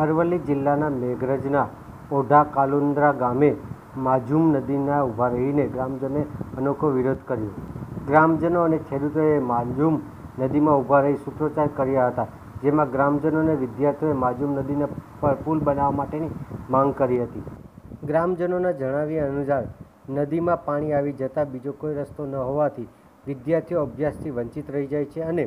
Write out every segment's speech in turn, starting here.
અરવલ્લી જિલ્લાના મેઘરજના ઓઢા કોલુન્દ્રા ગામે માજુમ નદીના ઊભા રહીને ગ્રામજનોએ અનોખો વિરોધ કર્યો. ગ્રામજનો અને ખેડૂતોએ માજુમ નદીમાં ઊભા રહી સૂત્રોચ્ચાર કર્યા હતા, જેમાં ગ્રામજનો અને વિદ્યાર્થીઓએ માજુમ નદીને પર પુલ બનાવવા માટેની માંગ કરી હતી. ગ્રામજનોના જણાવ્યા અનુસાર નદીમાં પાણી આવી જતાં બીજો કોઈ રસ્તો ન હોવાથી વિદ્યાર્થીઓ અભ્યાસથી વંચિત રહી જાય છે અને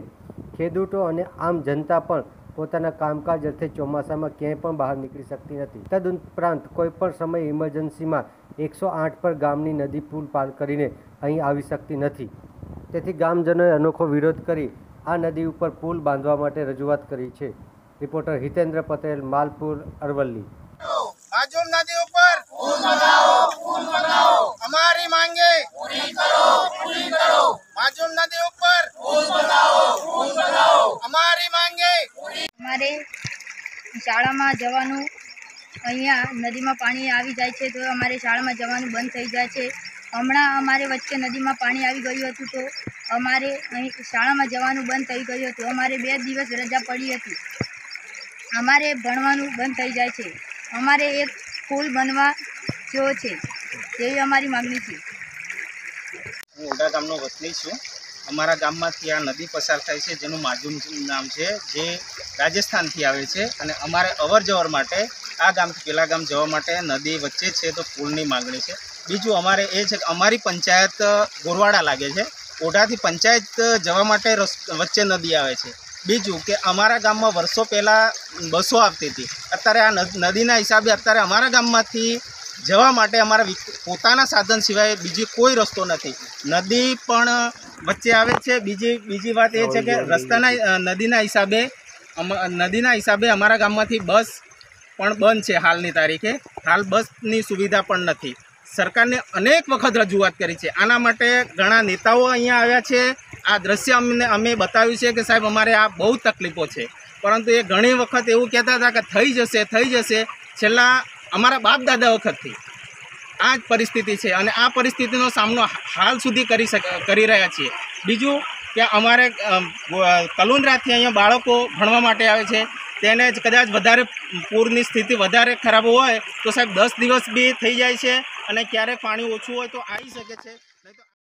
ખેડૂતો અને આમ જનતા પણ પોતાના કામકાજ અર્થે ચોમાસામાં ક્યાંય પણ બહાર નીકળી શકતી નથી. તદઉપરાંત કોઈપણ સમયે ઇમરજન્સીમાં 108 પર ગામની નદી પુલ પાર કરીને અહીં આવી શકતી નથી. તેથી ગામજનોએ અનોખો વિરોધ કરી આ નદી ઉપર પુલ બાંધવા માટે રજૂઆત કરી છે. રિપોર્ટર હિતેન્દ્ર પટેલ, માલપુર, અરવલ્લી. शाला में जवानू अहींया नदी में पानी आवी जाए छे तो अमारे शाला में जवानू बंद थई जाय छे. हमणा अमारे वच्चे नदी में पानी आवी गयुं हतुं तो अमारे अहीं शाला में जवानू बंद थई गयुं हतुं. अमारे 2 दिवस रजा पड़ी हती. अमारे भणवानू बंद थई जाय छे. अमारे एक पुल बनवा जो छे तेवी अमारी मागणी छे. हूँ ओढा गामनो वतनी छुं. अमरा गाम में आ नदी पसार थाय छे जेनुं माजूम नाम छे, जे राजस्थान थी आवे छे अने अमारे अवर जवर माटे आ गाम थी पेला गाम जवा माटे नदी वच्चे छे तो पुलनी मांगणी छे. बीजू अमारे ए छे के अमारी पंचायत गोरवाड़ा लागे छे, ओढाथी पंचायत जवा माटे वच्चे नदी आवे छे. बीजू के अमारा गाम में वर्षो पहला बसों आवती थी, अत्यारे आ नदीना हिसाबे अत्यारे अमारा गाम मांथी जवा माटे अमारा पोताना साधन सिवाय बीजो कोई रस्तो नथी. नदी पण वच्चे आवे छे. बीजी बात ए छे के रस्ताना नदीना हिसाबे अमारा गाममांथी बस पण बंद छे. हालनी तारीखे हाल बसनी सुविधा पण नथी. सरकारने अनेक वखत रजूआत करी छे. आना माटे घणा नेताओ अहींया आव्या छे. आ दृश्य अमे बताव्युं छे के साहेब अमारे आ बहु तकलीफो छे, परंतु ए घणी वखत एवुं कहेता हता के थई जशे छेल्ला अमारा बाप दादा वखतथी आज परिस्थिति छे अने आ परिस्थितिनो सामनो हाल सुधी करी रह्या छीए. बीजुं કે અમારે કોલુન્દ્રાથી અહીંયા બાળકો ભણવા માટે આવે છે, તેને જ કદાચ વધારે પૂરની સ્થિતિ વધારે ખરાબ હોય તો સાહેબ 10 દિવસ બી થઈ જાય છે અને ક્યારેક પાણી ઓછું હોય તો આવી શકે છે.